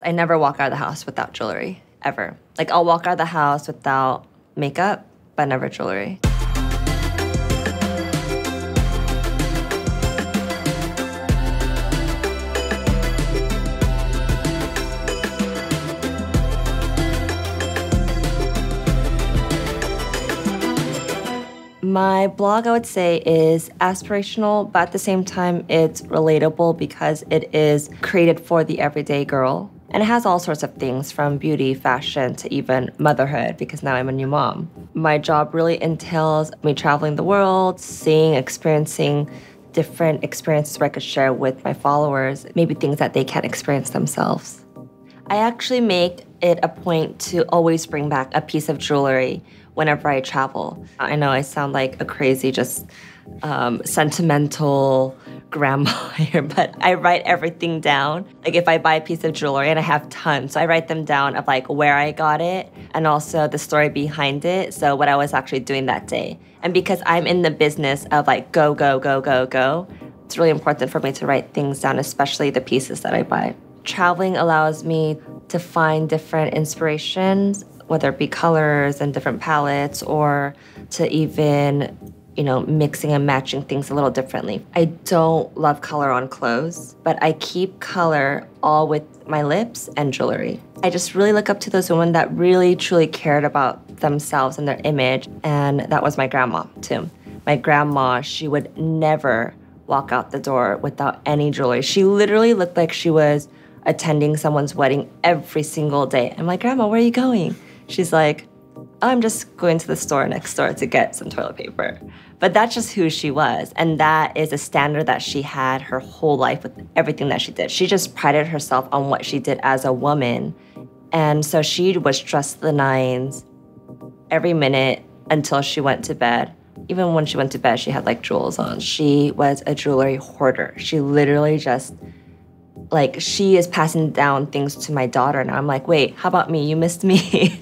I never walk out of the house without jewelry, ever. Like, I'll walk out of the house without makeup, but never jewelry. My blog, I would say, is aspirational, but at the same time, it's relatable because it is created for the everyday girl. And it has all sorts of things, from beauty, fashion, to even motherhood, because now I'm a new mom. My job really entails me traveling the world, seeing, experiencing different experiences I could share with my followers, maybe things that they can't experience themselves. I actually make it a point to always bring back a piece of jewelry whenever I travel. I know I sound like a crazy, just sentimental grandma here, but I write everything down. Like, if I buy a piece of jewelry, and I have tons, so I write them down of like where I got it and also the story behind it, so what I was actually doing that day. And because I'm in the business of like go, go, go, go, go, it's really important for me to write things down, especially the pieces that I buy. Traveling allows me to find different inspirations, whether it be colors and different palettes, or to even, you know, mixing and matching things a little differently. I don't love color on clothes, but I keep color all with my lips and jewelry. I just really look up to those women that really, truly cared about themselves and their image, and that was my grandma, too. My grandma, she would never walk out the door without any jewelry. She literally looked like she was attending someone's wedding every single day. I'm like, Grandma, where are you going? She's like, oh, I'm just going to the store next door to get some toilet paper. But that's just who she was. And that is a standard that she had her whole life with everything that she did. She just prided herself on what she did as a woman. And so she was dressed to the nines every minute until she went to bed. Even when she went to bed, she had like jewels on. She was a jewelry hoarder. She literally just, like, she is passing down things to my daughter, and I'm like, wait, how about me? You missed me.